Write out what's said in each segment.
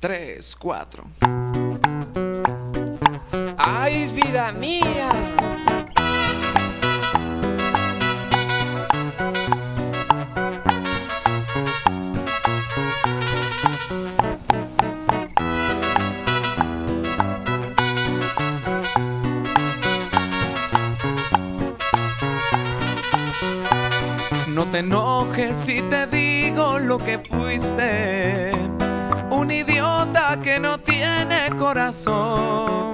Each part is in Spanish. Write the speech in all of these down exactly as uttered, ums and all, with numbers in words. Tres, cuatro. ¡Ay, vida mía! No te enojes si te digo lo que fuiste, un idiota que no tiene corazón.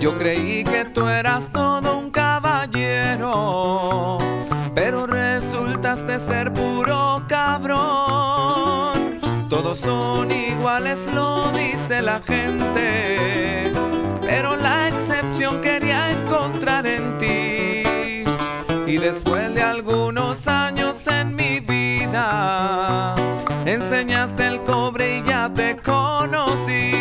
Yo creí que tú eras todo un caballero, pero resultaste ser puro cabrón. Todos son iguales, lo dice la gente, pero la excepción quería encontrar en ti. Y después de algunos años en mi vida, enseñaste el cobre y ya te conocí.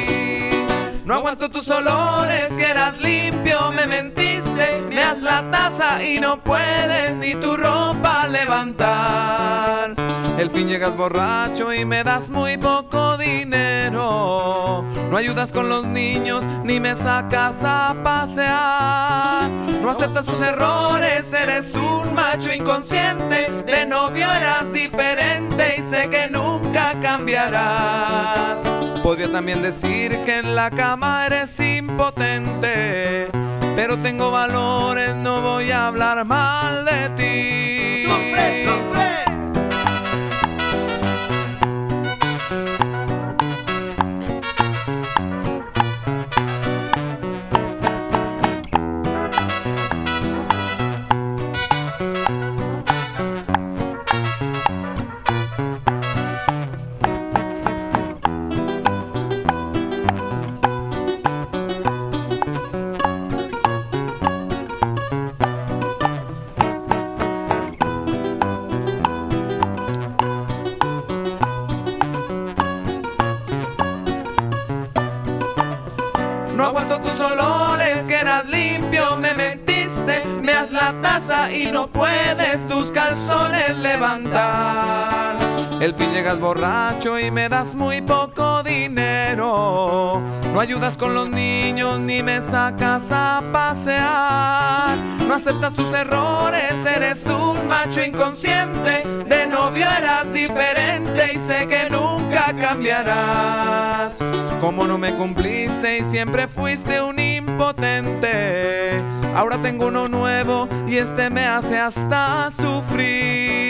No aguanto tus olores, que eras limpio, me mentiste. Me das la taza y no puedes ni tu ropa levantar. El fin llegas borracho y me das muy poco dinero. No ayudas con los niños ni me sacas a pasear. No aceptas tus errores, eres un macho inconsciente. De novio eras diferente y sé que nunca cambiarás. Podría también decir que en la cama eres impotente, pero tengo valores, no voy a hablar mal de ti. ¡Sufre, sufre! No aguanto tus olores, que eras limpio, me mentiste. Me das la taza y no puedes tus calzones levantar. El fin llegas borracho y me das muy poco dinero. No ayudas con los niños ni me sacas a pasear. No aceptas tus errores, eres un macho inconsciente. De novio eras diferente y sé que nunca cambiarás. Como no me cumpliste y siempre fuiste un impotente, ahora tengo uno nuevo y este me hace hasta sufrir.